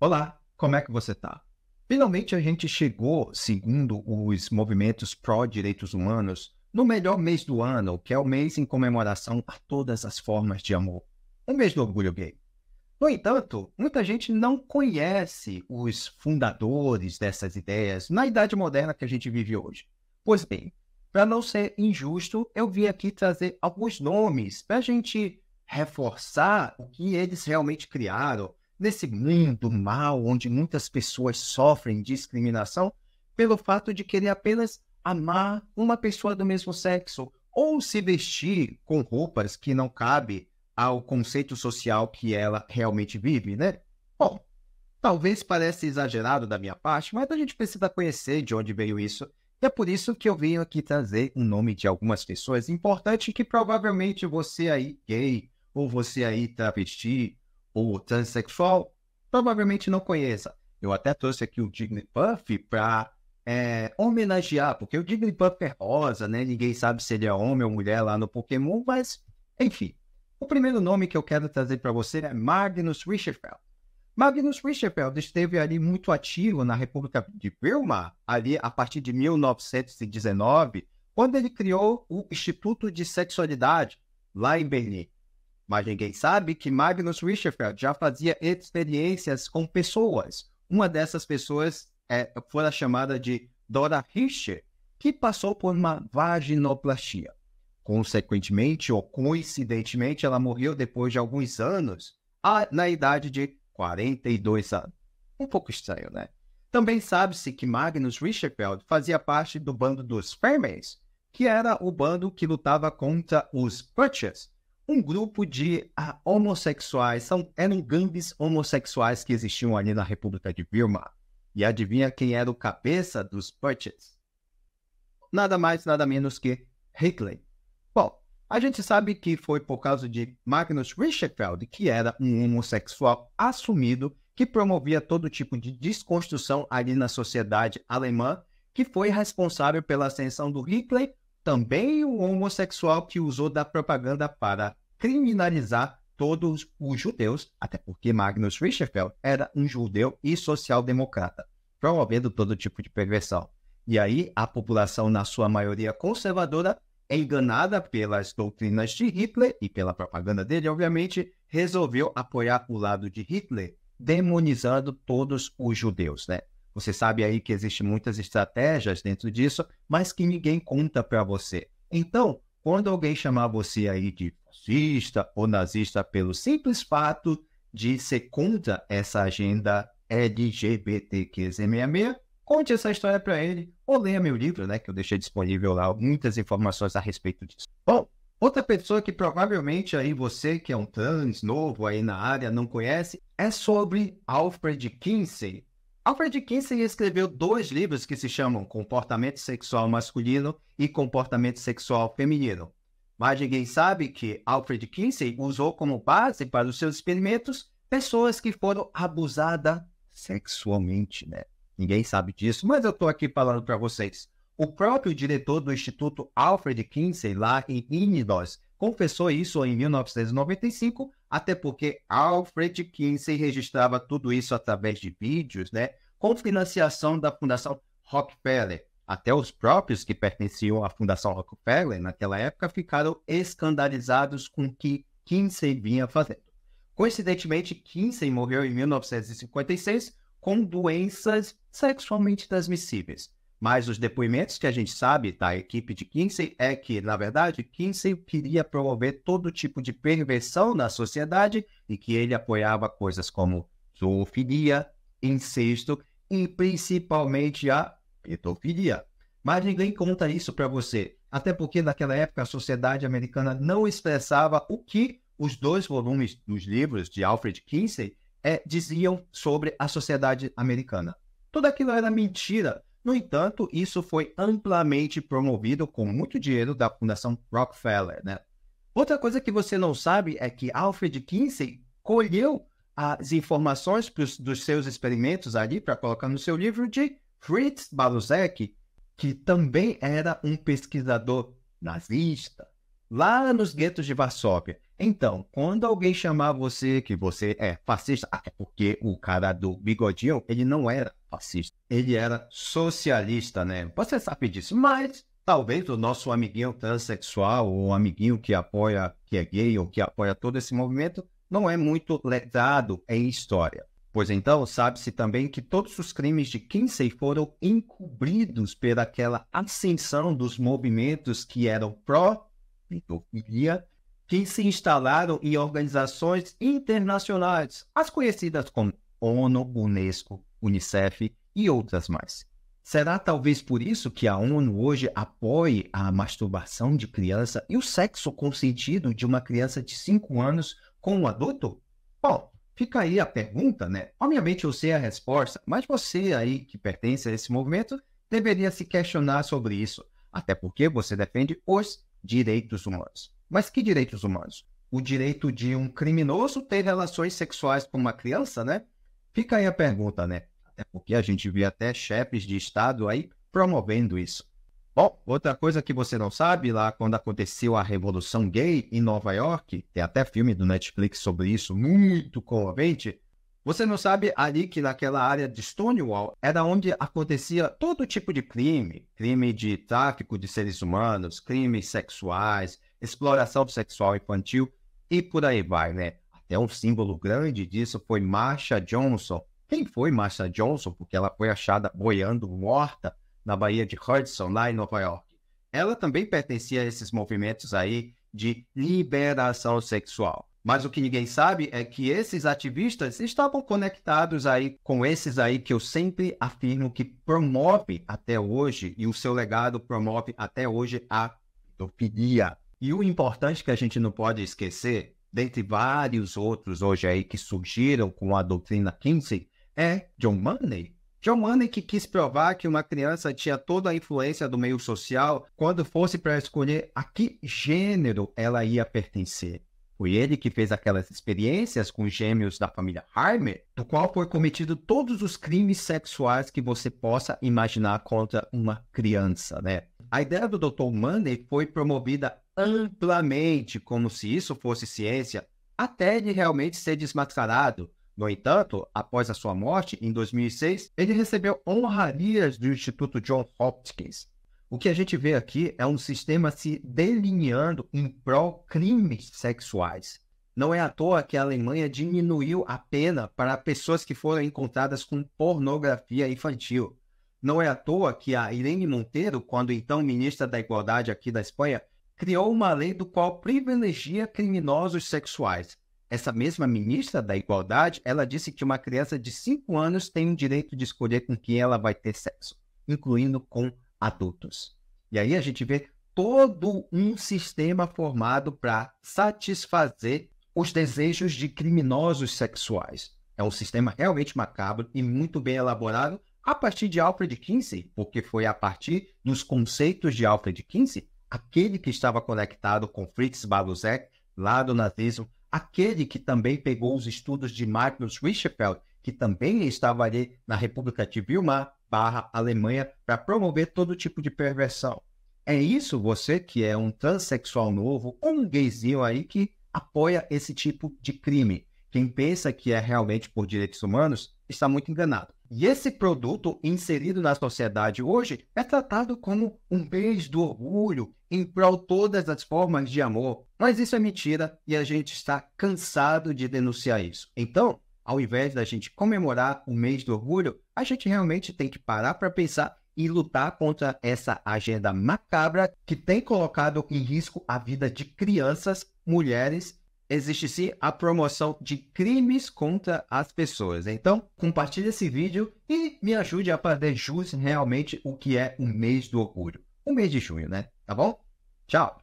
Olá, como é que você está? Finalmente a gente chegou, segundo os movimentos pró-direitos humanos, no melhor mês do ano, que é o mês em comemoração a todas as formas de amor. Um mês do orgulho gay. No entanto, muita gente não conhece os fundadores dessas ideias na idade moderna que a gente vive hoje. Pois bem, para não ser injusto, eu vim aqui trazer alguns nomes para a gente reforçar o que eles realmente criaram nesse mundo mal, onde muitas pessoas sofrem discriminação pelo fato de querer apenas amar uma pessoa do mesmo sexo ou se vestir com roupas que não cabem ao conceito social que ela realmente vive, né? Bom, talvez pareça exagerado da minha parte, mas a gente precisa conhecer de onde veio isso. E é por isso que eu venho aqui trazer o nome de algumas pessoas importantes que provavelmente você aí gay, ou você aí travesti, ou transexual, provavelmente não conheça. Eu até trouxe aqui o Jigglypuff para homenagear, porque o Jigglypuff é rosa, né? Ninguém sabe se ele é homem ou mulher lá no Pokémon, mas enfim. O primeiro nome que eu quero trazer para você é Magnus Richterfeld. Magnus Richterfeld esteve ali muito ativo na República de Weimar, ali a partir de 1919, quando ele criou o Instituto de Sexualidade, lá em Berlim. Mas ninguém sabe que Magnus Richterfeld já fazia experiências com pessoas. Uma dessas pessoas foi a chamada de Dora Richter, que passou por uma vaginoplastia. Consequentemente, ou coincidentemente, ela morreu depois de alguns anos, na idade de 42 anos. Um pouco estranho, né? Também sabe-se que Magnus Richterfeld fazia parte do bando dos Fermens, que era o bando que lutava contra os Putschers, um grupo de homossexuais, eram gangues homossexuais que existiam ali na República de Weimar. E adivinha quem era o cabeça dos Putschers? Nada mais, nada menos que Hitler. Bom, a gente sabe que foi por causa de Magnus Richterfeld, que era um homossexual assumido, que promovia todo tipo de desconstrução ali na sociedade alemã, que foi responsável pela ascensão do Hitler, também um homossexual que usou da propaganda para criminalizar todos os judeus, até porque Magnus Richterfeld era um judeu e social-democrata, promovendo todo tipo de perversão. E aí a população, na sua maioria conservadora, enganada pelas doutrinas de Hitler e pela propaganda dele, obviamente, resolveu apoiar o lado de Hitler, demonizando todos os judeus, né? Você sabe aí que existem muitas estratégias dentro disso, mas que ninguém conta para você. Então, quando alguém chamar você aí de fascista ou nazista pelo simples fato de ser contra essa agenda LGBTQ+66, conte essa história para ele, ou leia meu livro, né, que eu deixei disponível lá muitas informações a respeito disso. Bom, outra pessoa que provavelmente aí você, que é um trans novo aí na área, não conhece, é sobre Alfred Kinsey. Alfred Kinsey escreveu 2 livros que se chamam Comportamento Sexual Masculino e Comportamento Sexual Feminino. Mas ninguém sabe que Alfred Kinsey usou como base para os seus experimentos pessoas que foram abusadas sexualmente, né? Ninguém sabe disso, mas eu estou aqui falando para vocês. O próprio diretor do Instituto Alfred Kinsey, lá em Illinois, confessou isso em 1995, até porque Alfred Kinsey registrava tudo isso através de vídeos, né, com financiação da Fundação Rockefeller. Até os próprios que pertenciam à Fundação Rockefeller, naquela época, ficaram escandalizados com o que Kinsey vinha fazendo. Coincidentemente, Kinsey morreu em 1956, com doenças sexualmente transmissíveis. Mas os depoimentos que a gente sabe da equipe de Kinsey é que, na verdade, Kinsey queria promover todo tipo de perversão na sociedade e que ele apoiava coisas como zoofilia, incesto e principalmente a pedofilia. Mas ninguém conta isso para você, até porque naquela época a sociedade americana não expressava o que os 2 volumes dos livros de Alfred Kinsey diziam sobre a sociedade americana. Tudo aquilo era mentira. No entanto, isso foi amplamente promovido com muito dinheiro da Fundação Rockefeller, né? Outra coisa que você não sabe é que Alfred Kinsey colheu as informações dos seus experimentos ali para colocar no seu livro de Fritz Balluseck, que também era um pesquisador nazista, lá nos guetos de Varsóvia. Então, quando alguém chamar você que você é fascista, é porque o cara do bigodinho, ele não era fascista, ele era socialista, né? Você sabe disso, mas talvez o nosso amiguinho transexual ou amiguinho que apoia, que é gay ou que apoia todo esse movimento, não é muito letrado em história. Pois então, sabe-se também que todos os crimes de Kinsey foram encobridos pelaquela ascensão dos movimentos que eram pró-pedofilia, que se instalaram em organizações internacionais, as conhecidas como ONU, Unesco, Unicef e outras mais. Será talvez por isso que a ONU hoje apoie a masturbação de criança e o sexo consentido de uma criança de 5 anos com um adulto? Bom, fica aí a pergunta, né? Obviamente eu sei a resposta, mas você aí que pertence a esse movimento deveria se questionar sobre isso, até porque você defende os direitos humanos. Mas que direitos humanos? O direito de um criminoso ter relações sexuais com uma criança, né? Fica aí a pergunta, né? Até porque a gente vê até chefes de Estado aí promovendo isso. Bom, outra coisa que você não sabe, lá quando aconteceu a Revolução Gay em Nova York, tem até filme do Netflix sobre isso, muito comovente, você não sabe ali que naquela área de Stonewall era onde acontecia todo tipo de crime, crime de tráfico de seres humanos, crimes sexuais, exploração sexual infantil e por aí vai, né? Até um símbolo grande disso foi Marsha Johnson. Quem foi Marsha Johnson? Porque ela foi achada boiando morta na Baía de Hudson, lá em Nova York. Ela também pertencia a esses movimentos aí de liberação sexual. Mas o que ninguém sabe é que esses ativistas estavam conectados aí com esses aí que eu sempre afirmo que promove até hoje, e o seu legado promove até hoje a pedofilia. E o importante que a gente não pode esquecer, dentre vários outros hoje aí que surgiram com a doutrina Kinsey, é John Money. John Money que quis provar que uma criança tinha toda a influência do meio social quando fosse para escolher a que gênero ela ia pertencer. Foi ele que fez aquelas experiências com os gêmeos da família Harmer, do qual foi cometido todos os crimes sexuais que você possa imaginar contra uma criança, né? A ideia do Dr. Money foi promovida amplamente, como se isso fosse ciência, até ele realmente ser desmascarado. No entanto, após a sua morte, em 2006, ele recebeu honrarias do Instituto Johns Hopkins. O que a gente vê aqui é um sistema se delineando em pró-crimes sexuais. Não é à toa que a Alemanha diminuiu a pena para pessoas que foram encontradas com pornografia infantil. Não é à toa que a Irene Monteiro, quando então ministra da Igualdade aqui da Espanha, criou uma lei do qual privilegia criminosos sexuais. Essa mesma ministra da Igualdade, ela disse que uma criança de 5 anos tem o direito de escolher com quem ela vai ter sexo, incluindo com adultos. E aí a gente vê todo um sistema formado para satisfazer os desejos de criminosos sexuais. É um sistema realmente macabro e muito bem elaborado a partir de Alfred Kinsey, porque foi a partir dos conceitos de Alfred Kinsey, aquele que estava conectado com Fritz Balluseck, lá do nazismo, aquele que também pegou os estudos de Magnus Richterfeld, que também estava ali na República de Weimar / Alemanha, para promover todo tipo de perversão. É isso, você que é um transexual novo, um gayzinho aí que apoia esse tipo de crime. Quem pensa que é realmente por direitos humanos está muito enganado. E esse produto inserido na sociedade hoje é tratado como um beijo do orgulho em prol todas as formas de amor. Mas isso é mentira e a gente está cansado de denunciar isso. Então, ao invés da gente comemorar o mês do orgulho, a gente realmente tem que parar para pensar e lutar contra essa agenda macabra que tem colocado em risco a vida de crianças, mulheres. Existe sim a promoção de crimes contra as pessoas. Então, compartilhe esse vídeo e me ajude a fazer jus realmente o que é o mês do orgulho. O mês de junho, né? Tá bom? Tchau!